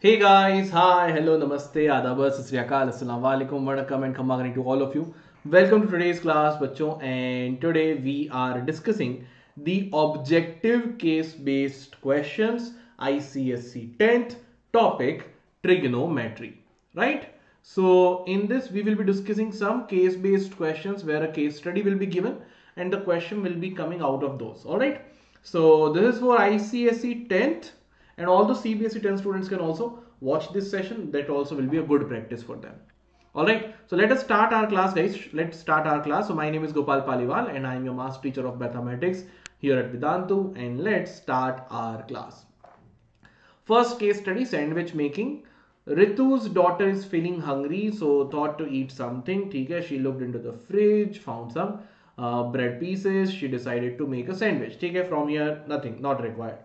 Hey guys, hi, hello, namaste, adabas, asriyakal, assalamu alaikum, vanakkam and khamagani to all of you. Welcome to today's class, bachcho, and today we are discussing the objective case-based questions, ICSE 10th topic, trigonometry, right? So in this, we will be discussing some case-based questions where a case study will be given and the question will be coming out of those, all right? So this is for ICSE 10th. And all the CBSE 10 students can also watch this session. That also will be a good practice for them. Alright, so let us start our class, guys. Let's start our class. So my name is Gopal Paliwal and I am your math teacher of mathematics here at Vedantu. And let's start our class. First case study, sandwich making. Ritu's daughter is feeling hungry, so thought to eat something. Okay, she looked into the fridge, found some bread pieces. She decided to make a sandwich. Okay, from here, nothing, not required.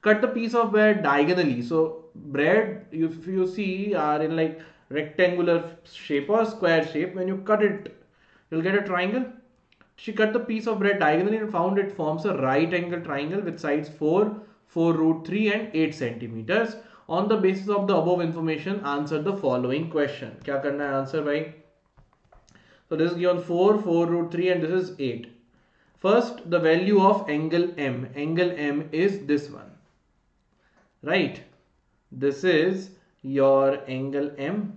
Cut the piece of bread diagonally. So bread, if you see, are in like rectangular shape or square shape. When you cut it, you'll get a triangle. She cut the piece of bread diagonally and found it forms a right angle triangle with sides 4, 4√3 and 8 centimeters. On the basis of the above information, answer the following question. Kya karna hai answer, bhai? So this is given 4, 4√3 and this is 8. First, the value of angle M. Angle M is this one. Right, this is your angle M.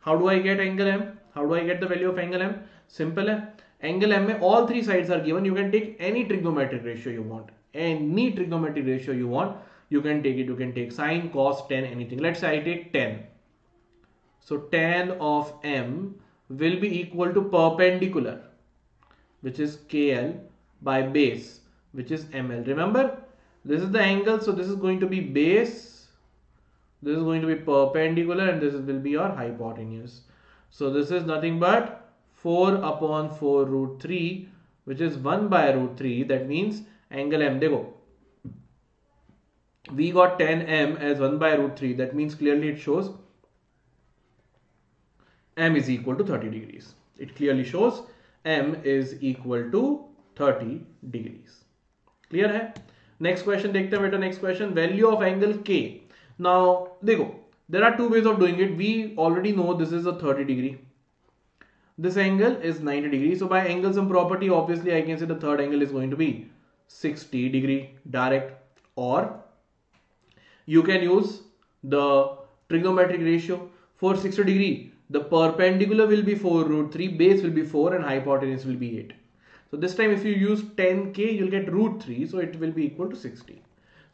How do I get angle M? How do I get the value of angle M? Simple hai. Angle M, all three sides are given. You can take any trigonometric ratio you want. Any trigonometric ratio you want, you can take it. You can take sine, cos, tan, anything. Let's say I take tan. So tan of M will be equal to perpendicular, which is KL by base, which is ML. Remember? This is the angle, so this is going to be base, this is going to be perpendicular, and this will be your hypotenuse. So this is nothing but 4 upon 4√3, which is 1/√3. That means angle M, dekho, we got tan M as 1/√3. That means clearly it shows M is equal to 30 degrees. It clearly shows M is equal to 30 degrees. Clear hai? Next question, dekhte hain beta. Next question, value of angle K. Now, dekho, there are two ways of doing it. We already know this is a 30 degree. This angle is 90 degree. So by angle sum property, obviously I can say the third angle is going to be 60 degree direct. Or you can use the trigonometric ratio for 60 degree. The perpendicular will be 4√3, base will be 4 and hypotenuse will be 8. So this time if you use 10K, you'll get √3. So it will be equal to 60.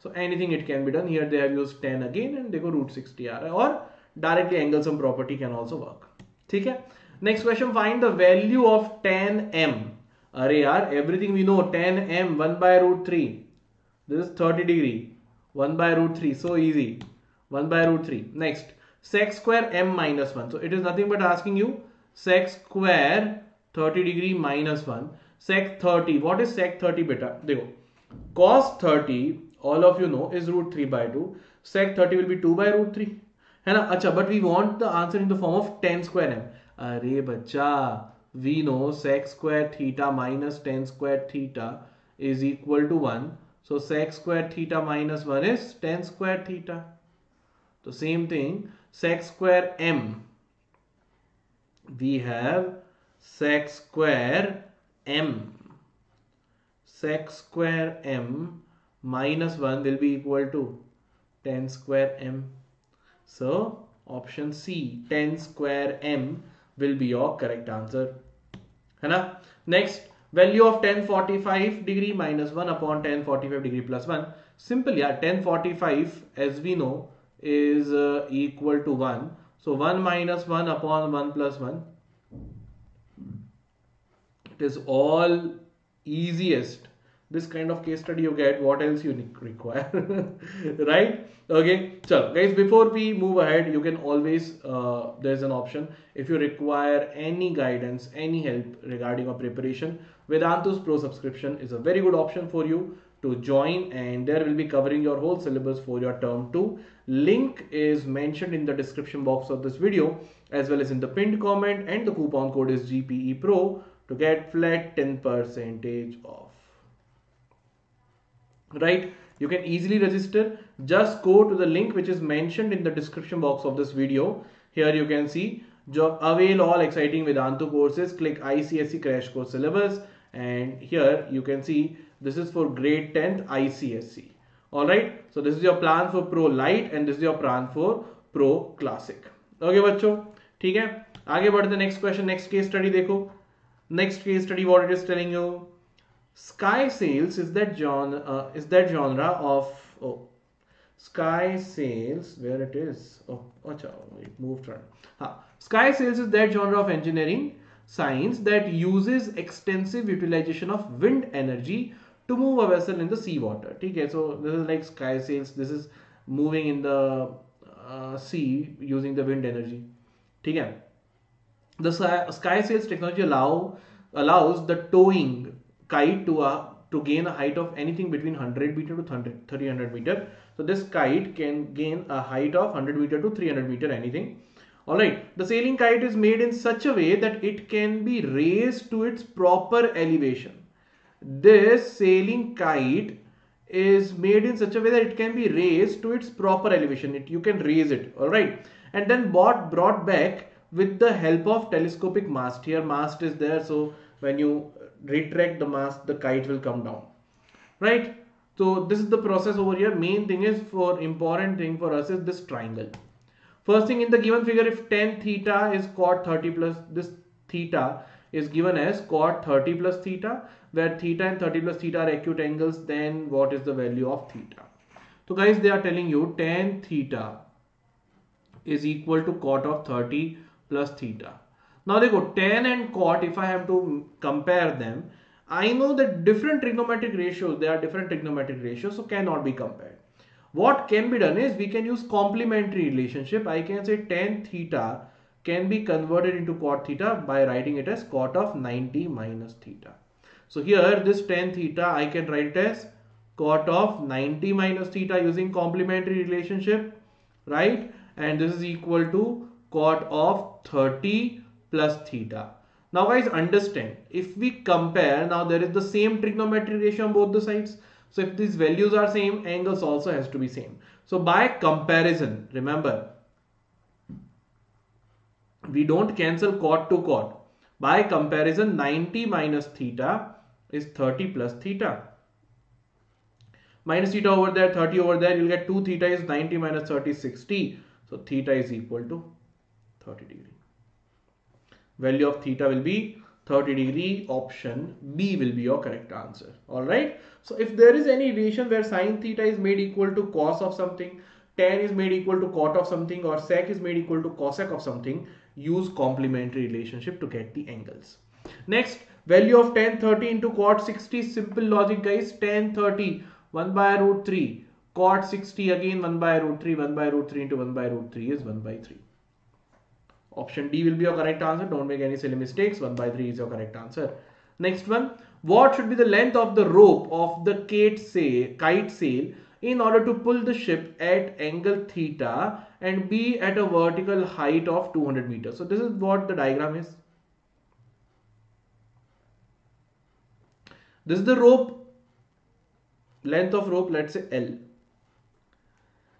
So anything it can be done. Here they have used 10 again and they go √60. Or directly angle sum property can also work. Okay? Next question, find the value of tan M. Array yaar, everything we know. Tan M, 1/√3. This is 30 degree. 1/√3. So easy. 1/√3. Next, sec square M minus 1. So it is nothing but asking you sec square 30 degree minus 1. Sec 30. What is sec 30, beta? Dekho, cos 30, all of you know, is √3/2. Sec 30 will be 2/√3. Hai na? Achha, but we want the answer in the form of tan square M. Arey bacha, we know sec square theta minus tan square theta is equal to 1. So sec square theta minus 1 is tan square theta. So same thing, sec square M. We have sec square M. Sec square M minus 1 will be equal to tan square M. So option C, tan square M will be your correct answer. Hai na? Next, value of tan 45 degree minus 1 upon tan 45 degree plus 1. Simple, yeah, tan 45 as we know is equal to 1. So 1 minus 1 upon 1 plus 1. It is all easiest. This kind of case study you get. What else you require? Right? Okay. Chalo, guys, before we move ahead, you can always, there's an option. If you require any guidance, any help regarding your preparation, Vedantu's Pro subscription is a very good option for you to join. And there will be covering your whole syllabus for your term 2. Link is mentioned in the description box of this video, as well as in the pinned comment. And the coupon code is GPE Pro. To get flat 10% off. Right. you can easily register. Just go to the link which is mentioned in the description box of this video. Here you can see, avail all exciting Vedantu courses, click ICSE crash course syllabus, and here you can see this is for grade 10th ICSE. Alright, so this is your plan for Pro Lite and this is your plan for Pro Classic. Okay, बच्चों, ठीक है. आगे बढ़ते next question, next case study देखो. Next case study, what it is telling you? SkySails is that genre of SkySails, where it is? Oh, acha, it moved around. Ha, SkySails is that genre of engineering science that uses extensive utilization of wind energy to move a vessel in the seawater. Okay, so this is like SkySails. This is moving in the sea using the wind energy. Okay. The SkySails technology allows the towing kite to gain a height of anything between 100 meter to 300 meter. So this kite can gain a height of 100 meter to 300 meter anything. Alright, the sailing kite is made in such a way that it can be raised to its proper elevation. This sailing kite is made in such a way that it can be raised to its proper elevation. You can raise it, alright. And then brought back with the help of telescopic mast. Here mast is there, so when you retract the mast, the kite will come down, right? So this is the process over here. Main thing is, for important thing for us is this triangle. First thing, in the given figure, if tan theta is cot 30 plus, this theta is given as cot 30 plus theta, where theta and 30 plus theta are acute angles, then what is the value of theta? So guys, they are telling you tan theta is equal to cot of 30 plus theta. Now they go tan and cot, if I have to compare them, I know that different trigonometric ratios, there are different trigonometric ratios, so cannot be compared. What can be done is, we can use complementary relationship. I can say tan theta can be converted into cot theta by writing it as cot of 90 minus theta. So here this tan theta I can write it as cot of 90 minus theta using complementary relationship, right? And this is equal to cot of 30 plus theta. Now guys, understand, if we compare, now there is the same trigonometry ratio on both the sides. So if these values are same, angles also has to be same. So by comparison, remember, we don't cancel cot to cot. By comparison, 90 minus theta is 30 plus theta. Minus theta over there, 30 over there, you'll get 2 theta is 90 minus 30 is 60. So theta is equal to 30 degree. Value of theta will be 30 degree, option B will be your correct answer. Alright. So if there is any relation where sine theta is made equal to cos of something, tan is made equal to cot of something, or sec is made equal to cosec of something, use complementary relationship to get the angles. Next, value of tan 30 into cot 60, simple logic guys, tan 30, 1 by root 3, cot 60 again 1 by root 3, 1 by root 3 into 1 by root 3 is 1 by 3. Option D will be your correct answer. Don't make any silly mistakes. 1 by 3 is your correct answer. Next one. What should be the length of the rope of the kite sail in order to pull the ship at angle theta and be at a vertical height of 200 meters? So this is what the diagram is. This is the rope. Length of rope, let's say L.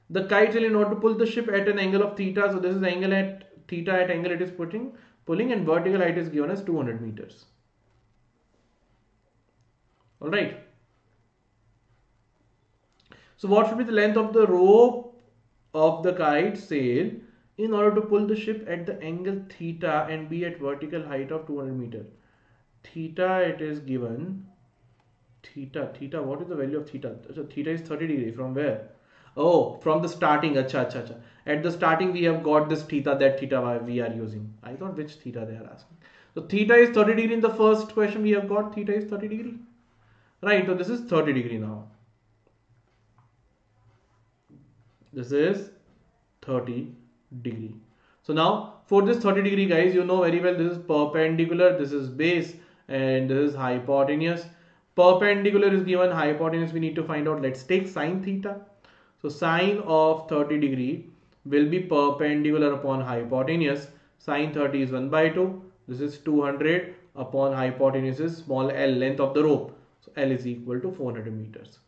The kite sail in order to pull the ship at an angle of theta. So this is the angle at theta, at angle it is pulling, and vertical height is given as 200 meters. Alright. So what should be the length of the rope of the kite sail in order to pull the ship at the angle theta and be at vertical height of 200 meters? Theta, it is given. Theta, what is the value of theta? So theta is 30 degree. From where? Oh, from the starting. Acha. At the starting we have got this theta, that theta we are using. I thought which theta they are asking. So theta is 30 degree in the first question we have got. Theta is 30 degree. Right, so this is 30 degree now. This is 30 degree. So now for this 30 degree guys, you know very well, this is perpendicular, this is base, and this is hypotenuse. Perpendicular is given, hypotenuse we need to find out. Let's take sine theta. So sine of 30 degree will be perpendicular upon hypotenuse. Sine 30 is 1 by 2. This is 200 upon hypotenuse is small l, length of the rope. So L is equal to 400 meters.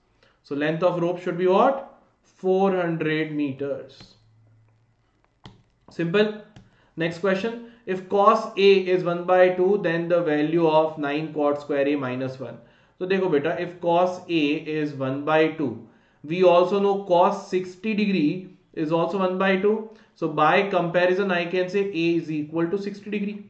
So length of rope should be what? 400 meters. Simple. Next question. If cos A is 1 by 2, then the value of 9 cot square A minus 1. So dekho beta, if cos A is 1 by 2, we also know cos 60 degree is also 1 by 2. So by comparison, I can say A is equal to 60 degree.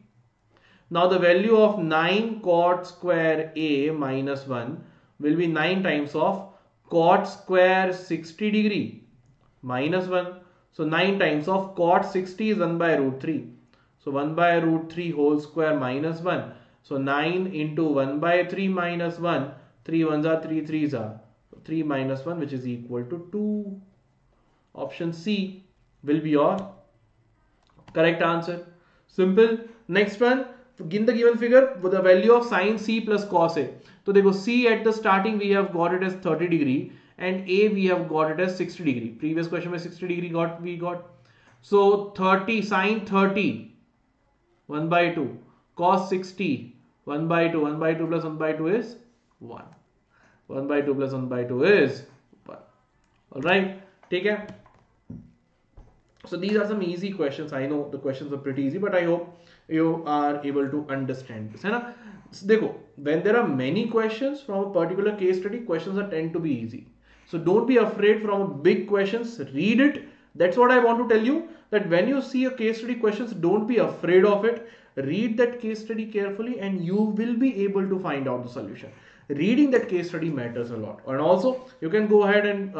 Now the value of 9 cot square A minus 1 will be 9 times of cot square 60 degree minus 1. So 9 times of cot 60 is 1 by root 3. So 1 by root 3 whole square minus 1. So 9 into 1 by 3 minus 1. 3 ones are 3 threes are. 3 minus 1, which is equal to 2. Option C will be your correct answer. Simple. Next one. In the given figure, with the value of sine C plus cos A. So they go C at the starting we have got it as 30 degree and A we have got it as 60 degree. Previous question was 60 degree we got. So 30 sine 30 1 by 2 cos 60 1 by 2 1 by 2 plus 1 by 2 is 1. 1 by 2 plus 1 by 2 is 1. Alright, take care. So these are some easy questions. I know the questions are pretty easy, but I hope you are able to understand this. So, dekho, when there are many questions from a particular case study, questions are tend to be easy. So don't be afraid from big questions, read it. That's what I want to tell you, that when you see a case study questions, don't be afraid of it. Read that case study carefully and you will be able to find out the solution. Reading that case study matters a lot. And also you can go ahead and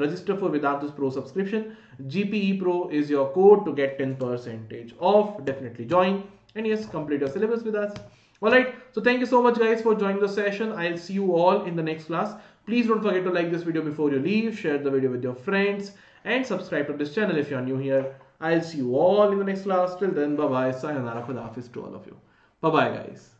register for Vedantu's Pro subscription. GPE Pro is your code to get 10% off. Definitely join and yes, complete your syllabus with us. Alright, so thank you so much guys for joining the session. I'll see you all in the next class. Please don't forget to like this video before you leave, share the video with your friends and subscribe to this channel if you are new here. I'll see you all in the next class. Till then, bye bye, sayonara, khuda hafiz to all of you. Bye bye guys.